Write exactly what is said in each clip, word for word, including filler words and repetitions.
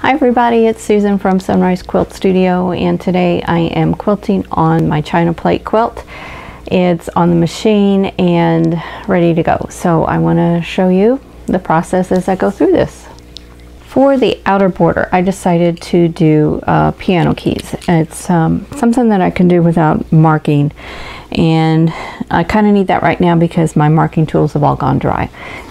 Hi everybody, it's Susan from Sunrise Quilt Studio, and today I am quilting on my China Plate quilt. It's on the machine and ready to go, so I want to show you the process as I go through this. For the outer border, I decided to do uh, piano keys. It's um, something that I can do without marking, and I kind of need that right now because my marking tools have all gone dry.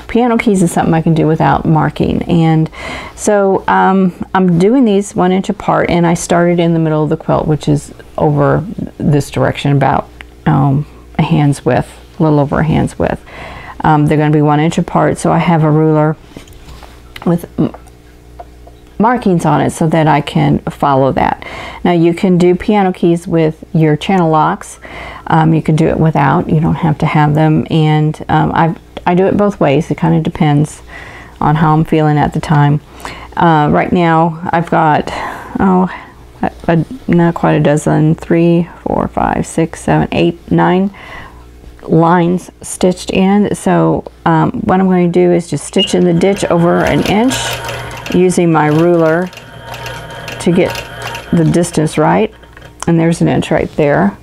Piano keys is something I can do without marking, and so um, I'm doing these one inch apart, and I started in the middle of the quilt, which is over this direction about um, a hand's width, a little over a hand's width. Um, they're going to be one inch apart, so I have a ruler with markings on it so that I can follow that. Now you can do piano keys with your channel locks, um, you can do it without, you don't have to have them, and um, I've I do it both ways. It kind of depends on how I'm feeling at the time. Uh, right now I've got, oh, a, a, not quite a dozen, three, four, five, six, seven, eight, nine lines stitched in. So um, what I'm going to do is just stitch in the ditch over an inch using my ruler to get the distance right. And there's an inch right there.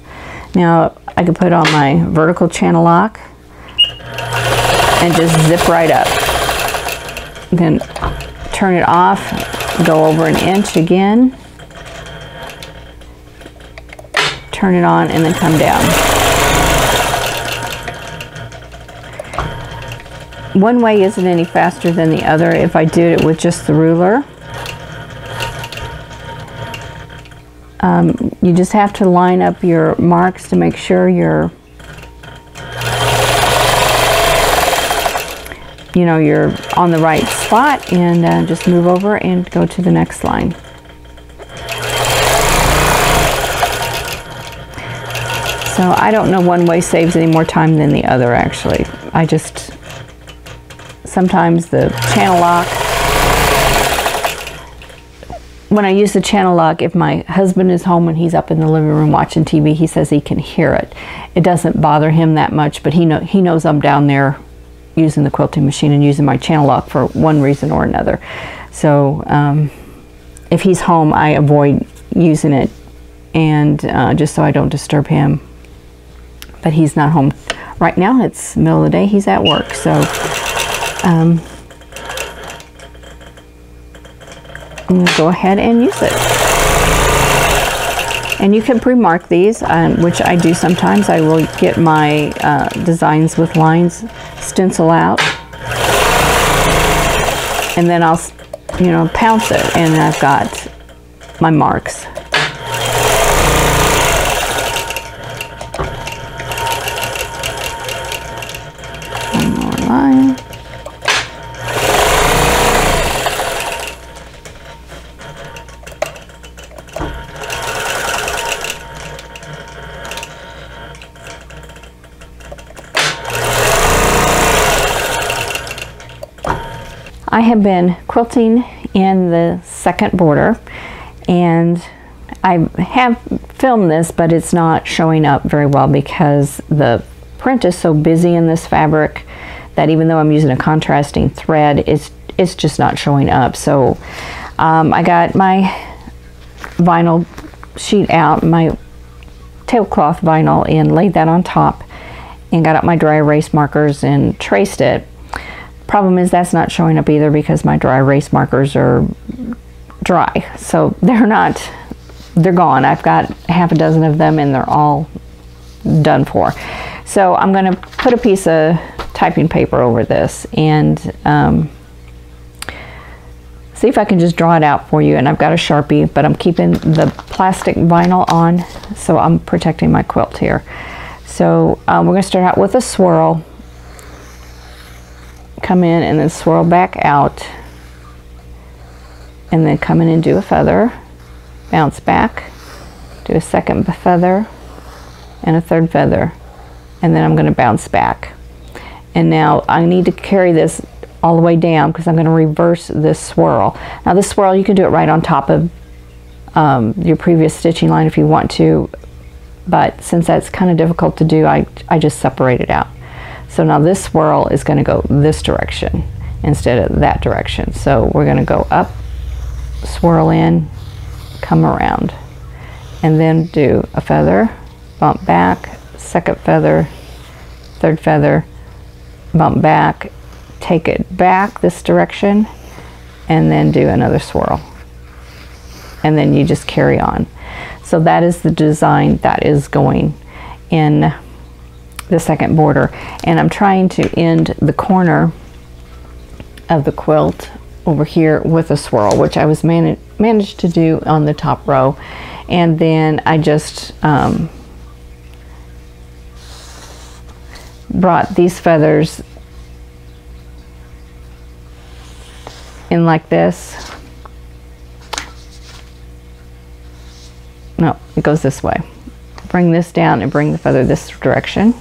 Now I can put on my vertical channel lock and just zip right up. Then turn it off, go over an inch again, turn it on, and then come down. One way isn't any faster than the other. If I did it with just the ruler, um, you just have to line up your marks to make sure you're you know, you're on the right spot, and uh, just move over and go to the next line. So I don't know one way saves any more time than the other, actually. I just, sometimes the channel lock, when I use the channel lock, if my husband is home and he's up in the living room watching T V, he says he can hear it. It doesn't bother him that much, but he, know, he knows I'm down there using the quilting machine and using my channel lock for one reason or another. So um, if he's home, I avoid using it, and uh, just so I don't disturb him. But he's not home right now. It's middle of the day, he's at work. So um, I'm gonna go ahead and use it. And you can pre-mark these, um, which I do sometimes. I will get my uh, designs with lines stencil out, and then I'll, you know, pounce it, and I've got my marks. One more line. I have been quilting in the second border, and I have filmed this, but it's not showing up very well because the print is so busy in this fabric that even though I'm using a contrasting thread, it's, it's just not showing up. So um, I got my vinyl sheet out, my tablecloth vinyl, and laid that on top, and got out my dry erase markers and traced it. Problem is that's not showing up either because my dry erase markers are dry, so they're not they're gone. I've got half a dozen of them, and they're all done for. So I'm going to put a piece of typing paper over this and um, see if I can just draw it out for you. And I've got a Sharpie, but I'm keeping the plastic vinyl on, so I'm protecting my quilt here. So um, we're going to start out with a swirl, come in and then swirl back out, and then come in and do a feather, bounce back, do a second feather and a third feather, and then I'm going to bounce back. And now I need to carry this all the way down because I'm going to reverse this swirl. Now this swirl you can do it right on top of um, your previous stitching line if you want to, but since that's kind of difficult to do, I, I just separate it out. So now this swirl is going to go this direction instead of that direction. So we're going to go up, swirl in, come around, and then do a feather, bump back, second feather, third feather, bump back, take it back this direction, and then do another swirl. And then you just carry on. So that is the design that is going in the second border. And I'm trying to end the corner of the quilt over here with a swirl, which I was man managed to do on the top row. And then I just um, brought these feathers in like this. No, it goes this way. Bring this down and bring the feather this direction.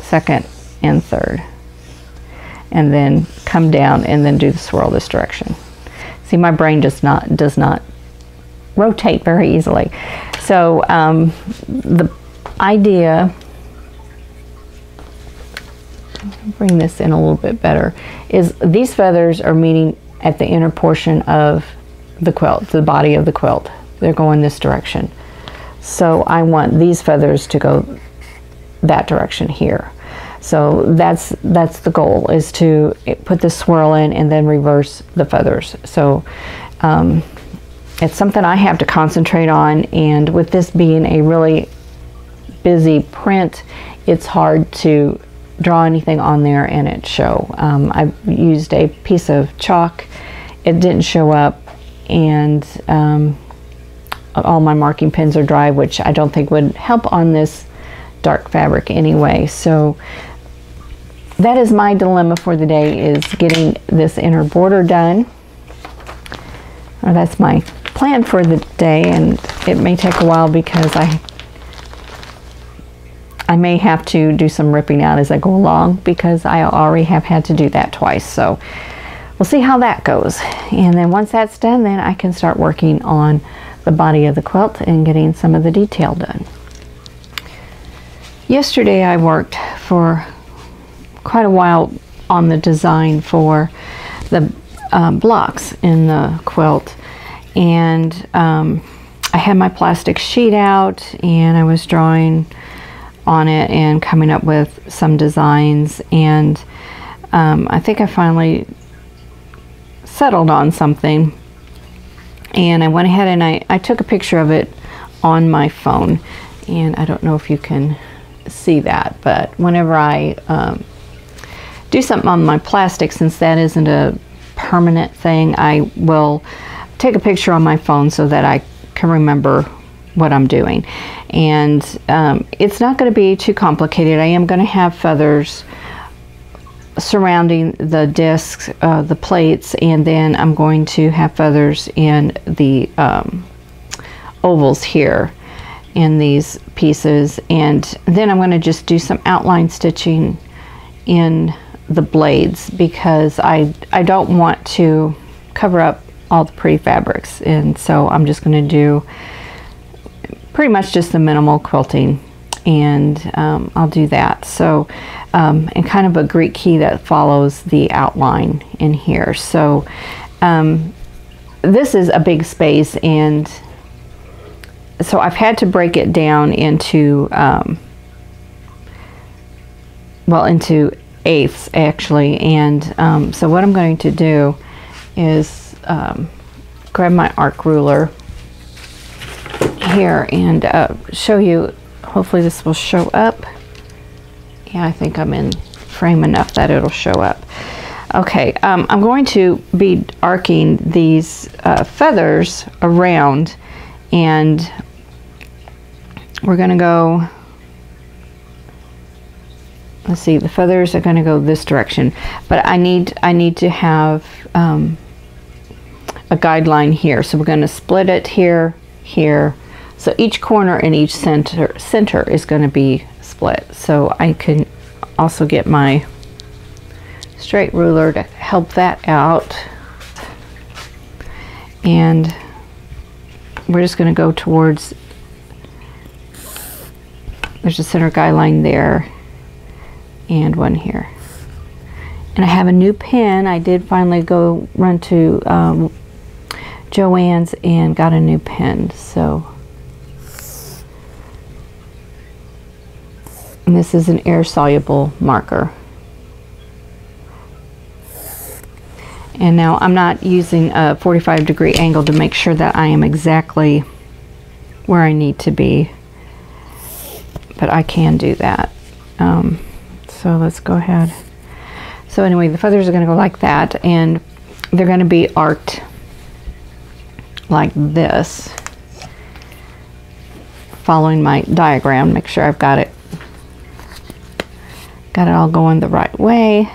Second and third. And then come down and then do the swirl this direction. See, my brain does not does not rotate very easily. So um, the idea, bring this in a little bit better, is these feathers are meeting at the inner portion of the quilt, the body of the quilt. They're going this direction. So I want these feathers to go that direction here. So that's that's the goal, is to put the swirl in and then reverse the feathers. So um, it's something I have to concentrate on, and with this being a really busy print, it's hard to draw anything on there and it show. Um, I used a piece of chalk. It didn't show up, and um, all my marking pens are dry, which I don't think would help on this dark fabric anyway. So that is my dilemma for the day, is getting this inner border done. Or that's my plan for the day, and it may take a while because I I may have to do some ripping out as I go along, because I already have had to do that twice. So we'll see how that goes. And then once that's done, then I can start working on the body of the quilt and getting some of the detail done. Yesterday I worked for quite a while on the design for the um, blocks in the quilt, and um, I had my plastic sheet out and I was drawing on it and coming up with some designs, and um, I think I finally settled on something, and I went ahead and I, I took a picture of it on my phone. And I don't know if you can see that, but whenever I um, do something on my plastic, since that isn't a permanent thing, I will take a picture on my phone so that I can remember what I'm doing. And um, it's not going to be too complicated. I am going to have feathers surrounding the discs, uh, the plates, and then I'm going to have feathers in the um, ovals here in these pieces, and then I'm going to just do some outline stitching in the blades, because I, I don't want to cover up all the pretty fabrics, and so I'm just going to do pretty much just the minimal quilting, and um, I'll do that. So um, and kind of a Greek key that follows the outline in here. So um, this is a big space, and so I've had to break it down into um, well, into eighths actually. And um, so what I'm going to do is um, grab my arc ruler here and uh, show you. Hopefully this will show up. Yeah, I think I'm in frame enough that it'll show up. Okay, um, I'm going to be arcing these uh, feathers around, and we're gonna go, let's see, the feathers are gonna go this direction, but I need, I need to have um, a guideline here. So we're gonna split it here, here. So each corner and each center center is going to be split. So I can also get my straight ruler to help that out. And we're just going to go towards, there's a center guideline there and one here. And I have a new pen. I did finally go run to um, Joann's and got a new pen. So, and this is an air-soluble marker. And now I'm not using a forty-five degree angle to make sure that I am exactly where I need to be, but I can do that. Um, so let's go ahead. So anyway, the feathers are going to go like that, and they're going to be arced like this, following my diagram. Make sure I've got it, got it all going the right way.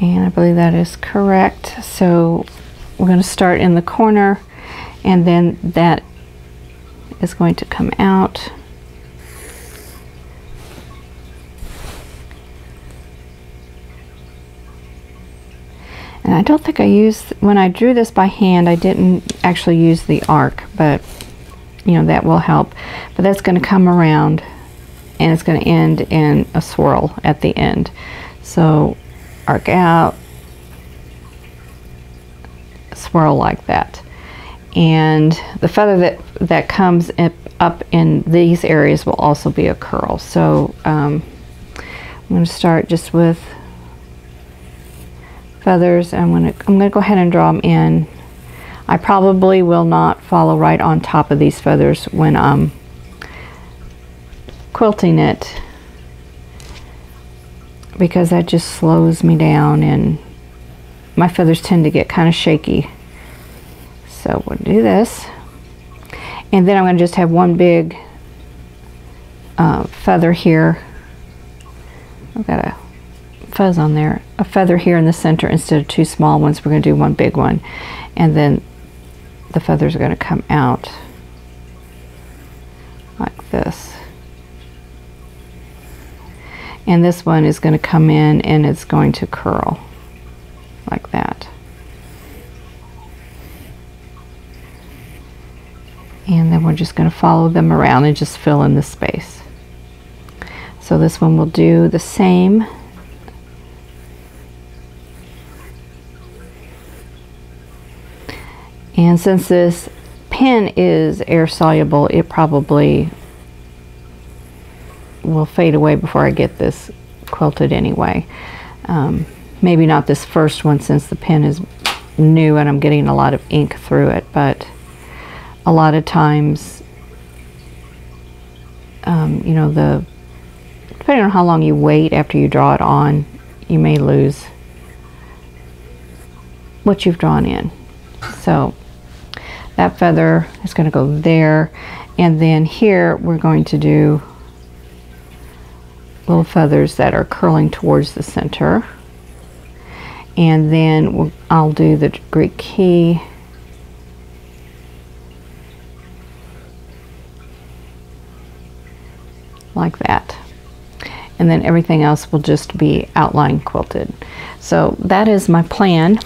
And I believe that is correct. So we're going to start in the corner, and then that is going to come out. And I don't think I used, when I drew this by hand, I didn't actually use the arc, but you know, that will help. But that's going to come around, and it's going to end in a swirl at the end. So arc out, swirl like that, and the feather that that comes up in these areas will also be a curl. So um, I'm going to start just with feathers. I'm going to I'm going to go ahead and draw them in. I probably will not follow right on top of these feathers when I'm quilting it, because that just slows me down, and my feathers tend to get kind of shaky. So we'll do this, and then I'm going to just have one big uh, feather here. I've got a fuzz on there, a feather here in the center instead of two small ones. We're going to do one big one, and then the feathers are going to come out like this. And this one is going to come in, and it's going to curl like that. And then we're just going to follow them around and just fill in the space. So this one will do the same. And since this pen is air soluble, it probably will fade away before I get this quilted anyway. Um, maybe not this first one, since the pen is new and I'm getting a lot of ink through it, but a lot of times, um, you know, the depending on how long you wait after you draw it on, you may lose what you've drawn in. So that feather is going to go there, and then here we're going to do little feathers that are curling towards the center, and then we'll, I'll do the Greek key, like that, and then everything else will just be outline quilted. So that is my plan.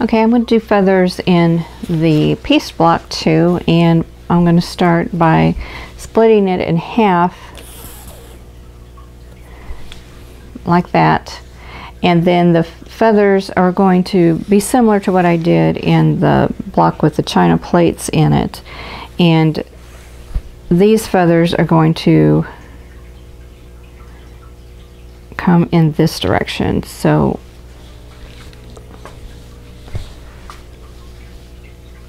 Okay, I'm going to do feathers in the piece block too, and I'm going to start by splitting it in half like that, and then the feathers are going to be similar to what I did in the block with the China plates in it, and these feathers are going to come in this direction. So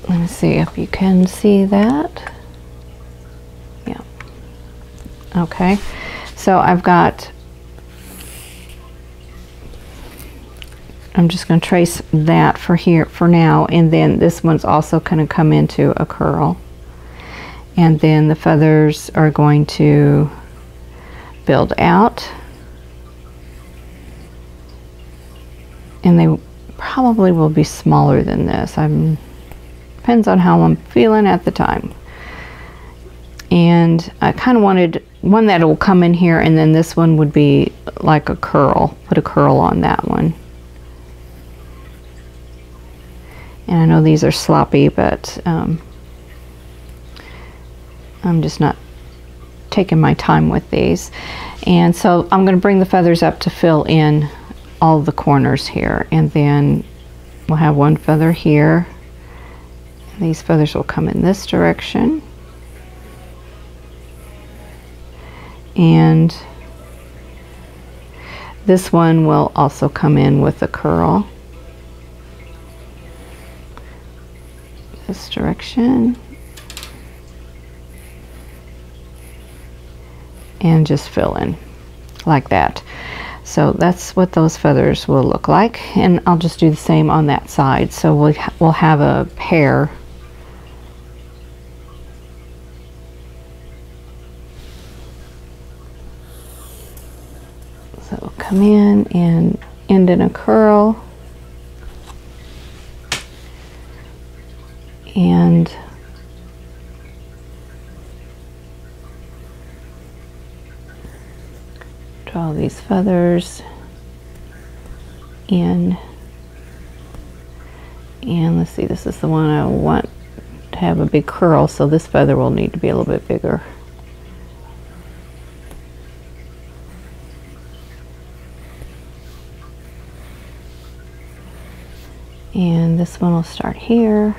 let me see if you can see that. Yeah, okay, so I've got, I'm just going to trace that for here for now, and then this one's also going to come into a curl, and then the feathers are going to build out, and they probably will be smaller than this. I'm depends on how I'm feeling at the time, and I kind of wanted one that will come in here, and then this one would be like a curl, put a curl on that one. And I know these are sloppy, but um, I'm just not taken my time with these. And so I'm going to bring the feathers up to fill in all the corners here, and then we'll have one feather here. These feathers will come in this direction, and this one will also come in with a curl this direction, and just fill in like that. So that's what those feathers will look like, and I'll just do the same on that side. So we'll, we'll have a pair come in and end in a curl, and draw these feathers in. And let's see, this is the one I want to have a big curl, so this feather will need to be a little bit bigger. And this one will start here.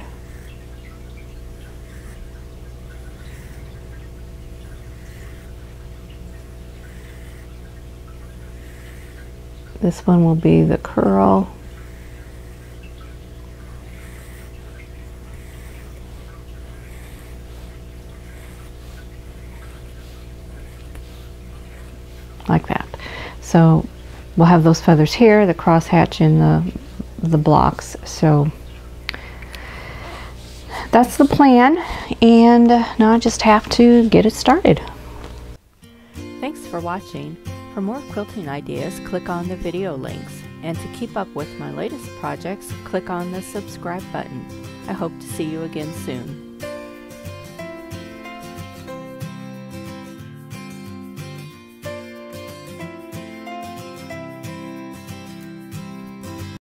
This one will be the curl. Like that. So we'll have those feathers here, the crosshatch in the the blocks. So that's the plan, and now I just have to get it started. Thanks for watching. For more quilting ideas, click on the video links, and to keep up with my latest projects, click on the subscribe button. I hope to see you again soon.